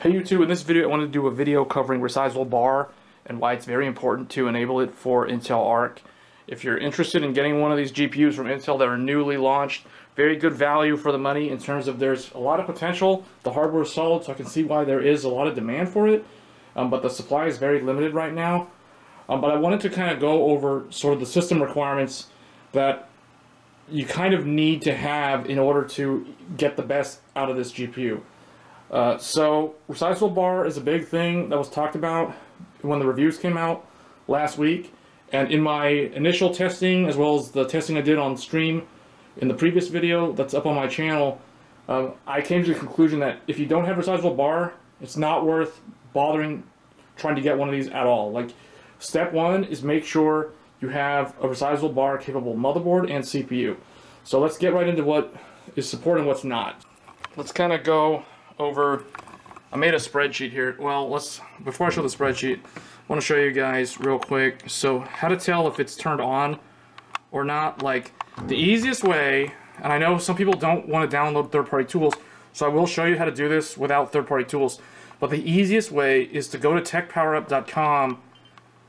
Hey YouTube, in this video I want to do a video covering Resizable Bar and why it's very important to enable it for Intel ARC. If you're interested in getting one of these GPUs from Intel that are newly launched, very good value for the money in terms of there's a lot of potential. The hardware is solid, so I can see why there is a lot of demand for it, but the supply is very limited right now. But I wanted to kind of go over sort of the system requirements that you kind of need to have in order to get the best out of this GPU. So Resizable Bar is a big thing that was talked about when the reviews came out last week, and in my initial testing as well as the testing I did on stream in the previous video that's up on my channel, I came to the conclusion that if you don't have Resizable Bar, it's not worth bothering trying to get one of these at all. Like, step one is make sure you have a Resizable Bar capable motherboard and CPU. So let's get right into what is supported and what's not. Let's kind of go over, I made a spreadsheet here. Well, before I show the spreadsheet, I want to show you guys real quick so how to tell if it's turned on or not. Like, the easiest way, and I know some people don't want to download third-party tools, so I will show you how to do this without third-party tools, but the easiest way is to go to techpowerup.com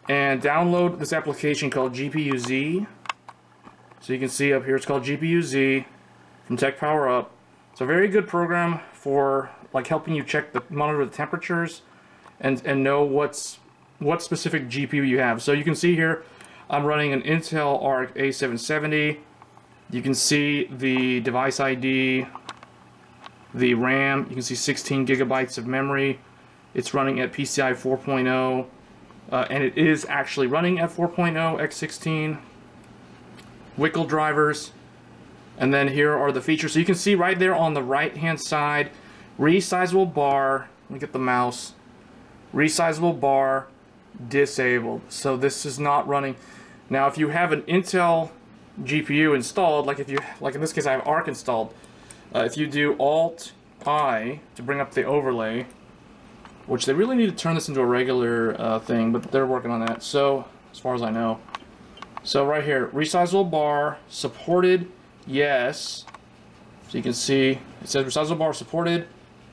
and download this application called GPU-Z. So you can see up here, it's called GPU-Z from TechPowerUp. It's a very good program for like helping you check the monitor the temperatures and know what specific GPU you have. So you can see here I'm running an Intel ARC A770. You can see the device ID, the RAM, you can see 16 gigabytes of memory. It's running at PCIe 4.0, and it is actually running at 4.0 x16. Wickel drivers, and then here are the features. So you can see right there on the right hand side, Resizable Bar, let me get the mouse, Resizable Bar disabled. So this is not running. Now if you have an Intel GPU installed, like in this case I have ARC installed, if you do Alt-I to bring up the overlay, which they really need to turn this into a regular thing, but they're working on that, so as far as I know. So right here, Resizable Bar supported, yes. So you can see it says Resizable Bar supported,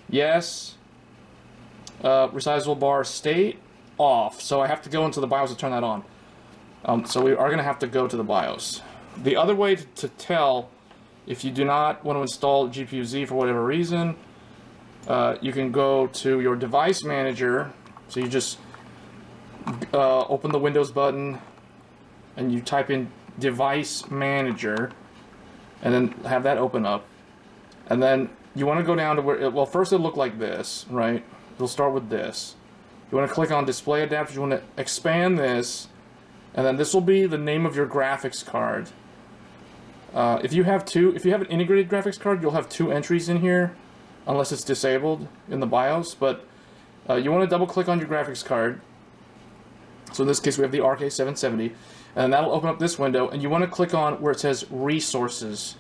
yes. Resizable Bar state, off. So I have to go into the BIOS to turn that on. So we are going to have to go to the BIOS. The other way to tell if you do not want to install GPU-Z for whatever reason, you can go to your device manager. So you just open the Windows button and you type in device manager and then have that open up. And then you want to go down to where, well, first it'll look like this, right? It'll start with this. You want to click on display adapter, you want to expand this, and then this will be the name of your graphics card. If you have an integrated graphics card, you'll have two entries in here, unless it's disabled in the BIOS, but you want to double click on your graphics card. So in this case we have the ARC A770, and that'll open up this window, and you want to click on where it says resources.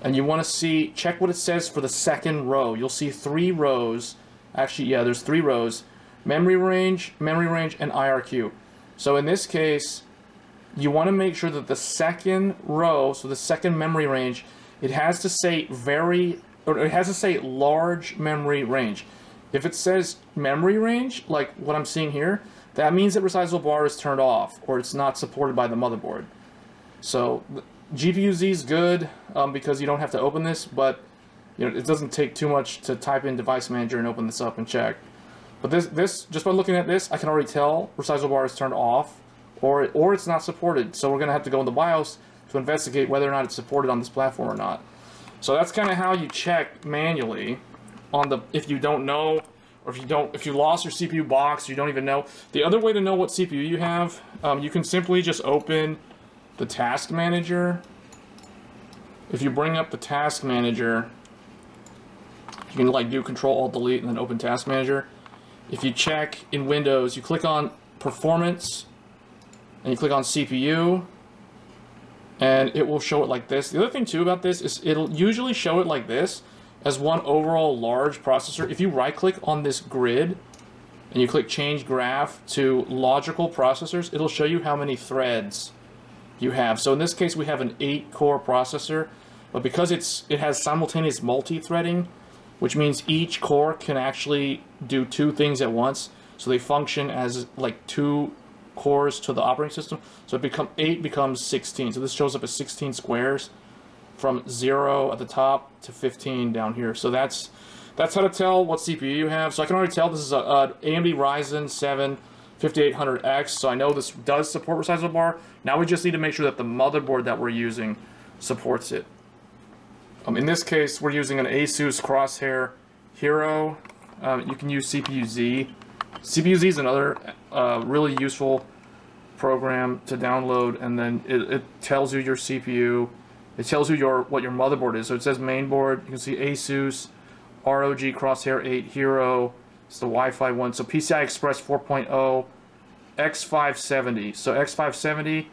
And you want to see, check what it says for the second row. You'll see three rows. Actually, yeah, there's three rows. Memory range, and IRQ. So in this case, you want to make sure that the second row, so the second memory range, it has to say large memory range. If it says memory range, like what I'm seeing here, that means that Resizable Bar is turned off, or it's not supported by the motherboard. So GPU-Z is good because you don't have to open this, but you know, it doesn't take too much to type in device manager and open this up and check. But this just by looking at this, I can already tell Resizable Bar is turned off, or it's not supported. So we're going to have to go in the BIOS to investigate whether or not it's supported on this platform or not. So that's kind of how you check manually on the, if you don't know, or if you lost your CPU box, you don't even know. The other way to know what CPU you have, you can simply just open the task manager. If you bring up the task manager, you can like do Control Alt Delete and then open task manager. If you check in Windows, you click on performance and you click on CPU, and it will show it like this. The other thing too about this is it'll usually show it like this as one overall large processor. If you right click on this grid and you click change graph to logical processors, it'll show you how many threads you have. So in this case we have an 8-core processor, but because it has simultaneous multi-threading, which means each core can actually do two things at once. So they function as like two cores to the operating system. So it become 8 becomes 16. So this shows up as 16 squares from 0 at the top to 15 down here. So that's how to tell what CPU you have. So I can already tell this is a AMD Ryzen 7 5800X. So I know this does support Resizable Bar. Now we just need to make sure that the motherboard that we're using supports it. In this case, we're using an ASUS Crosshair Hero. You can use CPU-Z. CPU-Z is another really useful program to download, and then it tells you your CPU. It tells you what your motherboard is. So it says mainboard. You can see ASUS, ROG Crosshair 8 Hero. It's the Wi-Fi one. So PCI Express 4.0, X570. So X570,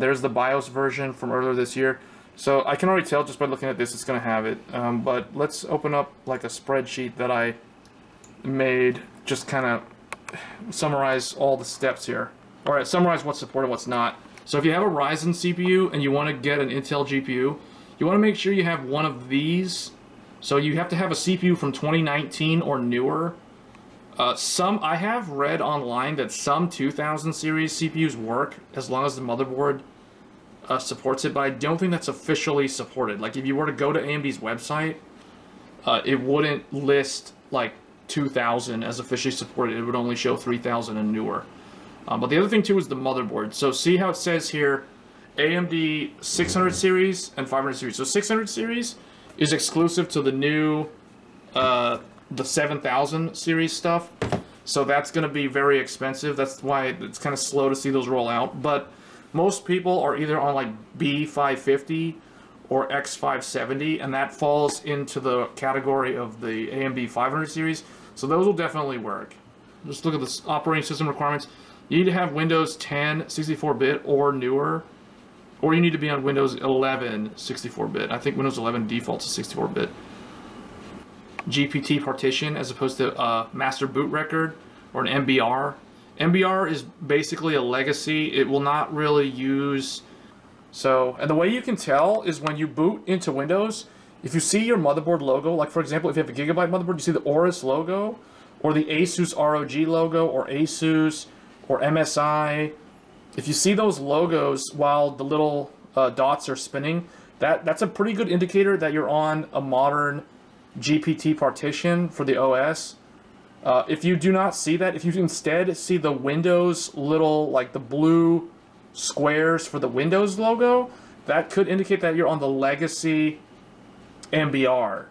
there's the BIOS version from earlier this year. So I can already tell just by looking at this it's going to have it. But let's open up like a spreadsheet that I made, just kind of summarize all the steps here. All right, summarize what's supported, what's not. So if you have a Ryzen CPU and you want to get an Intel GPU, you want to make sure you have one of these. So you have to have a CPU from 2019 or newer. I have read online that some 2000 series CPUs work as long as the motherboard supports it, but I don't think that's officially supported. Like if you were to go to AMD's website, it wouldn't list like 2000 as officially supported. It would only show 3000 and newer. But the other thing too is the motherboard. So see how it says here, AMD 600 series and 500 series. So 600 series is exclusive to the new, the 7000 series stuff. So that's going to be very expensive. That's why it's kind of slow to see those roll out. But most people are either on like B550 or X570, and that falls into the category of the AMD 500 series. So those will definitely work. Just look at the operating system requirements. You need to have Windows 10 64-bit or newer, or you need to be on Windows 11 64-bit. I think Windows 11 defaults to 64-bit. GPT partition as opposed to master boot record or an MBR. MBR is basically a legacy. It will not really use... So, and the way you can tell is when you boot into Windows, if you see your motherboard logo, like for example, if you have a Gigabyte motherboard, you see the AORUS logo, or the ASUS ROG logo, or ASUS, or MSI. If you see those logos while the little dots are spinning, that's a pretty good indicator that you're on a modern GPT partition for the OS. If you do not see that, if you instead see the Windows little, like the blue squares for the Windows logo, that could indicate that you're on the legacy MBR.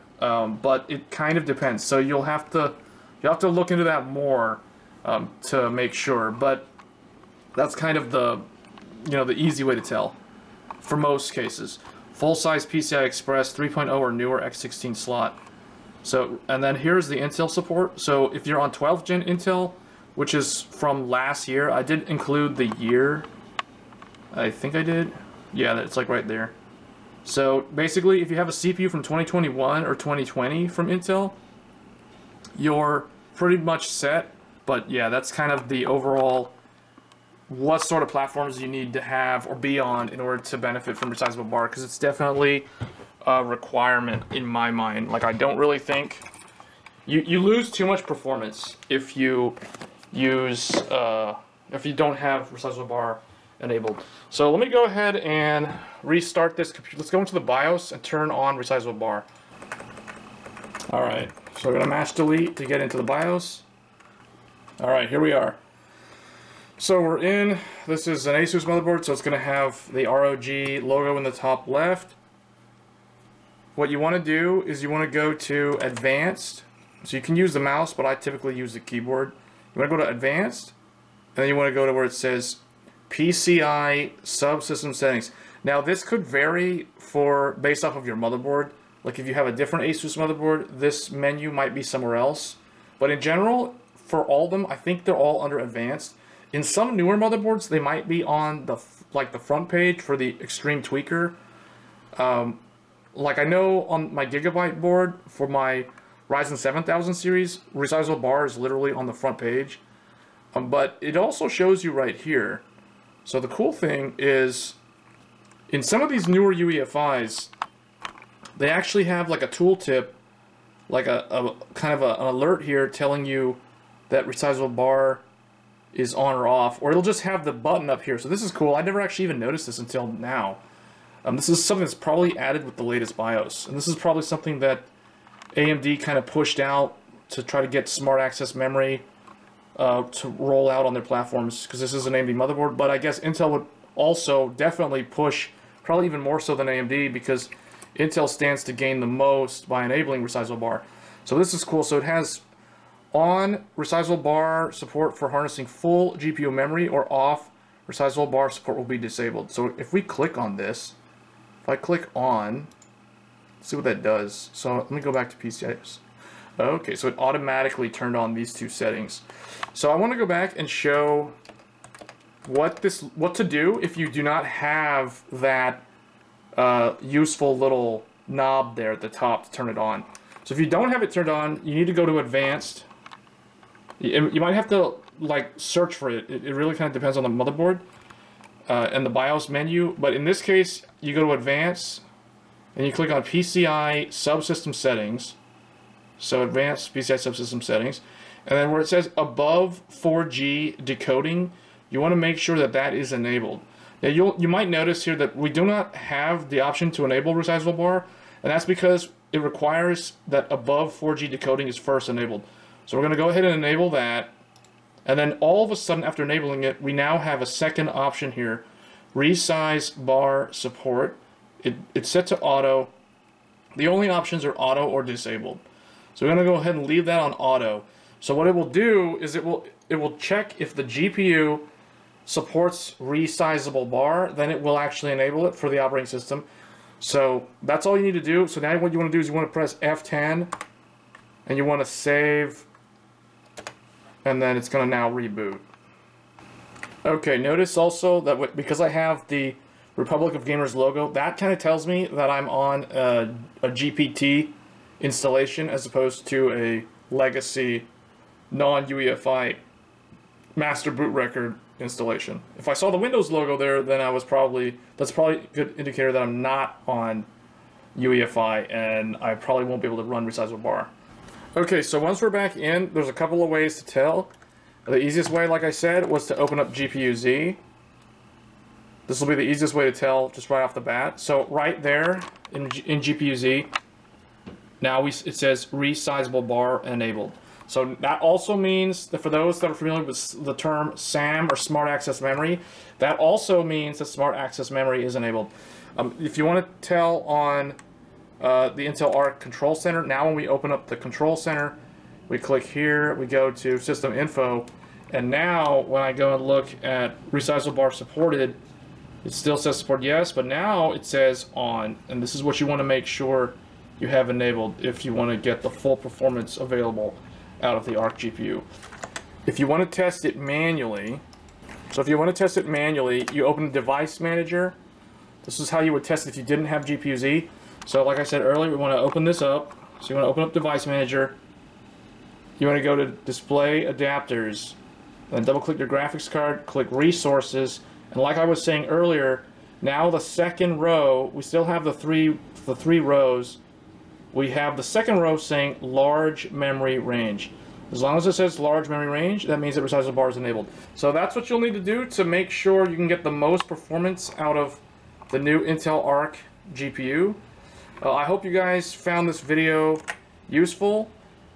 But it kind of depends. So you'll have to look into that more to make sure. But that's kind of the easy way to tell for most cases. Full-size PCI Express 3.0 or newer X16 slot. So, and then here's the Intel support. So if you're on 12th gen Intel, which is from last year, I did include the year. I think I did. Yeah, it's like right there. So basically, if you have a CPU from 2021 or 2020 from Intel, you're pretty much set. But yeah, that's kind of the overall what sort of platforms you need to have or be on in order to benefit from Resizable Bar, because it's definitely a requirement in my mind. Like, I don't really think you lose too much performance if you use if you don't have Resizable Bar enabled. So let me go ahead and restart this computer. Let's go into the BIOS and turn on Resizable Bar. All right, so we're gonna mash delete to get into the BIOS. All right, here we are. So we're in. This is an ASUS motherboard, so it's gonna have the ROG logo in the top left. What you want to do is you want to go to Advanced. So you can use the mouse, but I typically use the keyboard. You want to go to Advanced, and then you want to go to where it says PCI Subsystem Settings. Now this could vary based off of your motherboard. Like if you have a different ASUS motherboard, this menu might be somewhere else. But in general, for all of them, I think they're all under Advanced. In some newer motherboards, they might be on the front page for the Extreme Tweaker. Like I know on my Gigabyte board for my Ryzen 7000 series, Resizable Bar is literally on the front page. But it also shows you right here. So the cool thing is, in some of these newer UEFIs, they actually have like a tooltip, like a kind of an alert here telling you that resizable bar is on or off, or it'll just have the button up here. So this is cool. I never actually even noticed this until now. This is something that's probably added with the latest BIOS, and this is probably something that AMD kind of pushed out to try to get Smart Access Memory to roll out on their platforms, because this is an AMD motherboard. But I guess Intel would also definitely push, probably even more so than AMD, because Intel stands to gain the most by enabling resizable bar. So this is cool. So it has on resizable bar support for harnessing full GPU memory, or off resizable bar support will be disabled. So if we click on this, if I click on, see what that does. So let me go back to PCIe. Okay, so it automatically turned on these two settings. So I want to go back and show what to do if you do not have that useful little knob there at the top to turn it on. So if you don't have it turned on, you need to go to advanced. You might have to like search for it. It really kind of depends on the motherboard and the BIOS menu. But in this case, you go to advanced and you click on PCI subsystem settings. So advanced PCI subsystem settings, and then where it says above 4G decoding, you want to make sure that that is enabled. Now you might notice here that we do not have the option to enable resizable bar, and that's because it requires that above 4G decoding is first enabled. So we're going to go ahead and enable that, and then all of a sudden after enabling it, we now have a second option here, resize bar support. It's set to auto. The only options are auto or disabled. So we're going to go ahead and leave that on auto. So what it will do is it will check if the GPU supports resizable bar, then it will actually enable it for the operating system. So that's all you need to do. So now what you want to do is you want to press F10 and you want to save, and then it's going to now reboot. Okay, notice also that because I have the Republic of Gamers logo, that kind of tells me that I'm on a GPT installation as opposed to a legacy non-UEFI master boot record installation. If I saw the Windows logo there, then I was probably, that's probably a good indicator that I'm not on UEFI and I probably won't be able to run resizable bar. Okay, so once we're back in, there's a couple of ways to tell. The easiest way, like I said, was to open up GPU-Z. This will be the easiest way to tell just right off the bat. So right there in GPU-Z, now it says resizable bar enabled. So that also means that for those that are familiar with the term SAM or Smart Access Memory, that also means that Smart Access Memory is enabled. If you want to tell on the Intel ARC Control Center, now when we open up the Control Center, we click here, we go to System Info, and now when I go and look at resizable bar supported, it still says support yes, but now it says on, and this is what you want to make sure you have enabled if you want to get the full performance available out of the ARC GPU. If you want to test it manually, so if you want to test it manually, you open Device Manager. This is how you would test if you didn't have GPU-Z. So like I said earlier, we want to open this up. So you want to open up Device Manager. You want to go to Display Adapters, then double click your graphics card, click Resources, and like I was saying earlier, now the second row, we still have the three rows. We have the second row saying large memory range. As long as it says large memory range, that means that resizable bar is enabled. So that's what you'll need to do to make sure you can get the most performance out of the new Intel ARC GPU. I hope you guys found this video useful.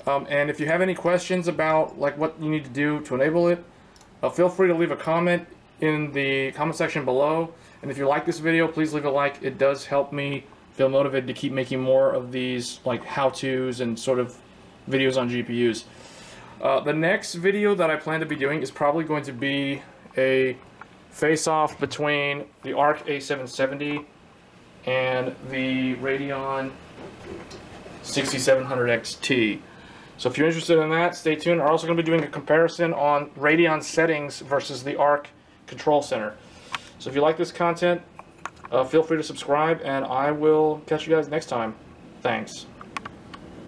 And if you have any questions about like what you need to do to enable it, feel free to leave a comment in the comment section below. And if you like this video, please leave a like. It does help me feel motivated to keep making more of these like how-tos and sort of videos on GPUs. The next video that I plan to be doing is probably going to be a face-off between the ARC A770 and the Radeon 6700 XT. So if you're interested in that, stay tuned. We're also going to be doing a comparison on Radeon settings versus the ARC Control Center. So if you like this content, feel free to subscribe, and I will catch you guys next time. Thanks.